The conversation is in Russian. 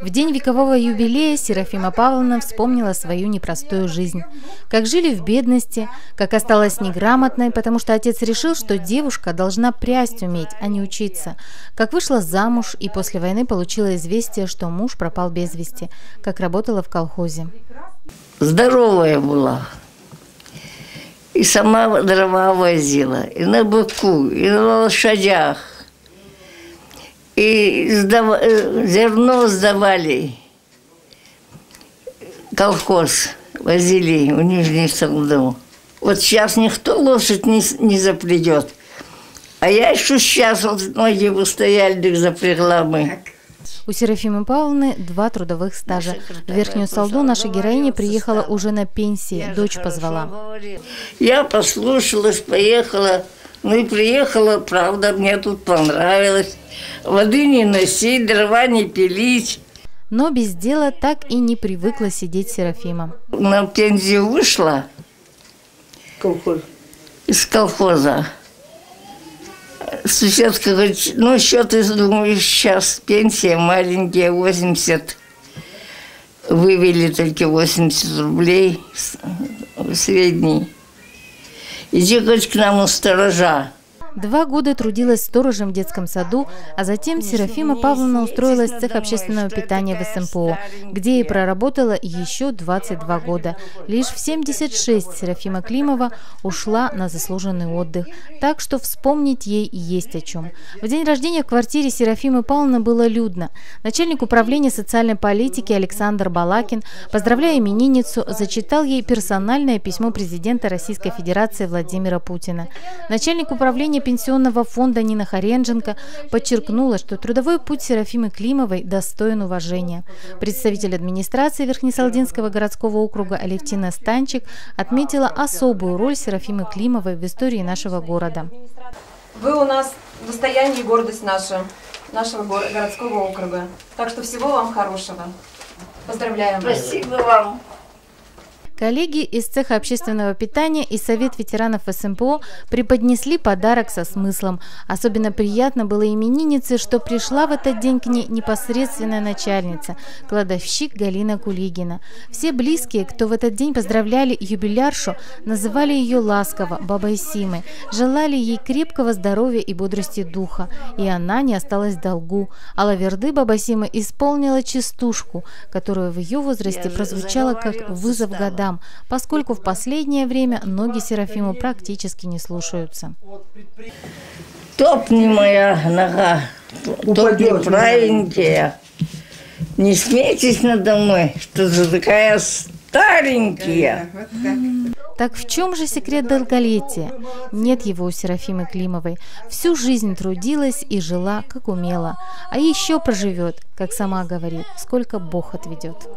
В день векового юбилея Серафима Павловна вспомнила свою непростую жизнь. Как жили в бедности, как осталась неграмотной, потому что отец решил, что девушка должна прясть уметь, а не учиться. Как вышла замуж и после войны получила известие, что муж пропал без вести. Как работала в колхозе. Здоровая была. И сама дрова возила. И на быку, и на лошадях. И зерно сдавали, колхоз возили в Нижний Салду. Вот сейчас никто лошадь не заплетет. А я еще сейчас вот ноги устояли, запрягла мы. У Серафимы Павловны два трудовых стажа. В Верхнюю Салду наша героиня приехала уже на пенсии, дочь позвала. Я послушалась, поехала. Ну и приехала, правда, мне тут понравилось. Воды не носить, дрова не пилить. Но без дела так и не привыкла сидеть Серафима. На пенсию вышла из колхоза. Соседка говорит, ну что ты думаешь, сейчас пенсия маленькая, 80. Вывели только 80 рублей средний. Иди, говорит, к нам у сторожа. 2 года трудилась сторожем в детском саду, а затем Серафима Павловна устроилась в цех общественного питания в СМПО, где и проработала еще 22 года. Лишь в 76 Серафима Климова ушла на заслуженный отдых, так что вспомнить ей есть о чем. В день рождения в квартире Серафимы Павловны было людно. Начальник управления социальной политики Александр Балакин, поздравляя именинницу, зачитал ей персональное письмо президента Российской Федерации Владимира Путина. Начальник управления пенсионного фонда Нина Харенженко подчеркнула, что трудовой путь Серафимы Климовой достоин уважения. Представитель администрации Верхнесалдинского городского округа Алевтина Станчик отметила особую роль Серафимы Климовой в истории нашего города. Вы у нас достояние и гордость нашего городского округа. Так что всего вам хорошего. Поздравляем. Спасибо вам. Коллеги из цеха общественного питания и Совет ветеранов СМПО преподнесли подарок со смыслом. Особенно приятно было имениннице, что пришла в этот день к ней непосредственная начальница, кладовщик Галина Кулигина. Все близкие, кто в этот день поздравляли юбиляршу, называли ее ласково бабой Симой, желали ей крепкого здоровья и бодрости духа. И она не осталась в долгу. А лаверды баба Симы исполнила частушку, которая в ее возрасте прозвучала как вызов годам, поскольку в последнее время ноги Серафиму практически не слушаются. Топни моя нога, топни правенькая. Не смейтесь надо мной, что за такая старенькая. Так в чем же секрет долголетия? Нет его у Серафимы Климовой. Всю жизнь трудилась и жила, как умела. А еще проживет, как сама говорит, сколько Бог отведет.